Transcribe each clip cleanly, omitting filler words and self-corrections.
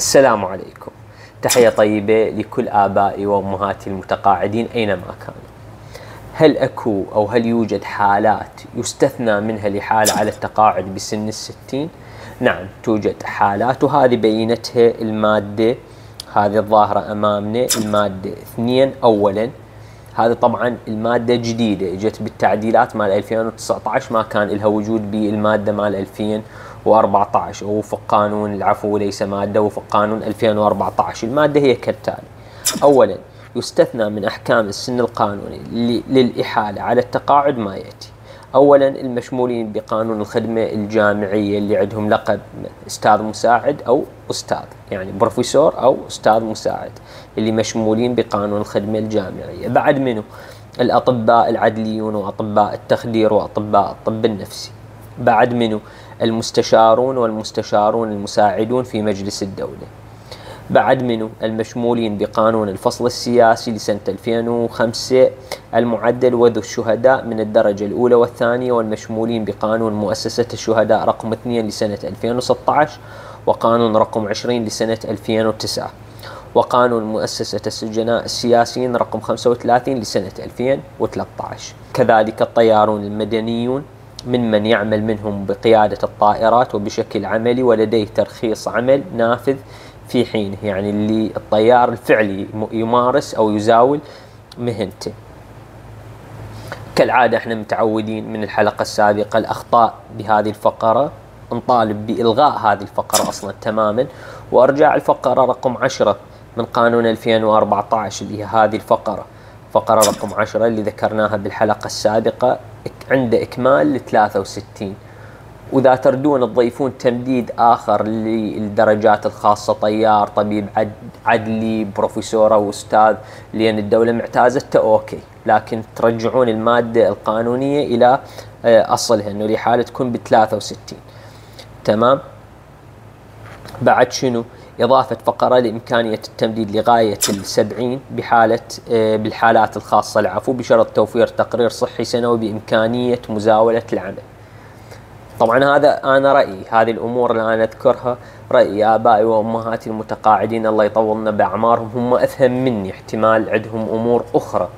السلام عليكم. تحية طيبة لكل آبائي وأمهاتي المتقاعدين أينما كانوا. هل أكو أو هل يوجد حالات يستثنى منها لحالة على التقاعد بسن 60؟ نعم توجد حالات، وهذه بينتها المادة، هذه الظاهرة أمامنا المادة 2 أولا. هذا طبعا المادة جديدة اجت بالتعديلات مال 2019، ما كان لها وجود بالمادة مال 2014 وفق قانون العفو ليس مادة وفق قانون 2014. المادة هي كالتالي: أولا يستثنى من أحكام السن القانوني للإحالة على التقاعد ما يأتي: أولا المشمولين بقانون الخدمة الجامعية اللي عندهم لقب أستاذ مساعد أو أستاذ، يعني بروفيسور أو أستاذ مساعد، اللي مشمولين بقانون الخدمة الجامعية. بعد منه الأطباء العدليون وأطباء التخدير وأطباء الطب النفسي. بعد منه المستشارون والمستشارون المساعدون في مجلس الدولة. بعد منه المشمولين بقانون الفصل السياسي لسنة 2005 المعدل وذو الشهداء من الدرجة الأولى والثانية، والمشمولين بقانون مؤسسة الشهداء رقم 2 لسنة 2016 وقانون رقم 20 لسنة 2009 وقانون مؤسسة السجناء السياسيين رقم 35 لسنة 2013. كذلك الطيارون المدنيون ممن يعمل منهم بقيادة الطائرات وبشكل عملي ولديه ترخيص عمل نافذ في حينه، يعني اللي الطيار الفعلي يمارس أو يزاول مهنته. كالعادة احنا متعودين من الحلقة السابقة الأخطاء بهذه الفقرة، نطالب بإلغاء هذه الفقرة أصلا تماما وأرجاع الفقرة رقم 10 من قانون 2014 اللي هي هذه الفقرة، فقرة رقم 10 اللي ذكرناها بالحلقة السابقة عند إكمال 63. وإذا تردون تضيفون تمديد آخر للدرجات الخاصة طيار، طبيب عدلي، بروفيسور أو أستاذ، لأن الدولة معتازته أوكي، لكن ترجعون المادة القانونية إلى أصلها إنه الإحالة تكون ب63. تمام؟ بعد شنو؟ إضافة فقرة لإمكانية التمديد لغاية ال70 بالحالات الخاصة العفو بشرط توفير تقرير صحي سنوي بإمكانية مزاولة العمل. طبعا هذا أنا رأيي، هذه الأمور اللي أنا أذكرها رأي آبائي وأمهاتي المتقاعدين الله يطولنا بأعمارهم، هم أفهم مني، احتمال عندهم أمور أخرى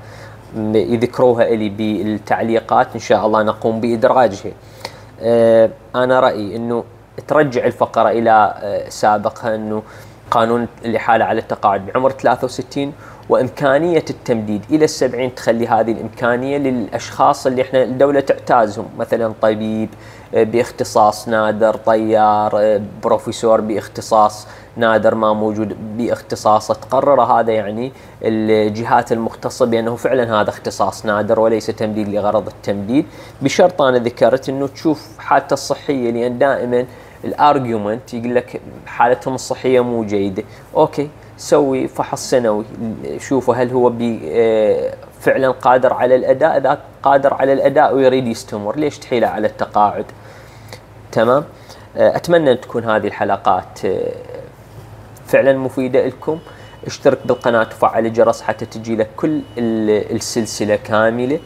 يذكروها إلي بالتعليقات إن شاء الله نقوم بإدراجها. أنا رأيي أنه ترجع الفقرة إلى سابقها، أنه قانون الإحالة على التقاعد بعمر 63 وإمكانية التمديد إلى 70 تخلي هذه الإمكانية للأشخاص اللي إحنا الدولة تعتازهم، مثلا طبيب باختصاص نادر، طيار، بروفيسور باختصاص نادر ما موجود باختصاصه. تقرر هذا يعني الجهات المختصة بأنه فعلا هذا اختصاص نادر وليس تمديد لغرض التمديد، بشرط أنا ذكرت أنه تشوف حالته الصحية، لأن دائما الارجيومنت يقول لك حالتهم الصحية مو جيدة. أوكي سوي فحص سنوي، شوفوا هل هو فعلا قادر على الأداء. إذا قادر على الأداء ويريد يستمر، ليش تحيله على التقاعد؟ تمام. أتمنى أن تكون هذه الحلقات فعلا مفيدة لكم. اشترك بالقناة وفعل الجرس حتى تجي لك كل السلسلة كاملة،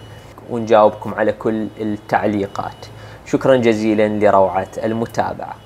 ونجاوبكم على كل التعليقات. شكرا جزيلا لروعة المتابعة.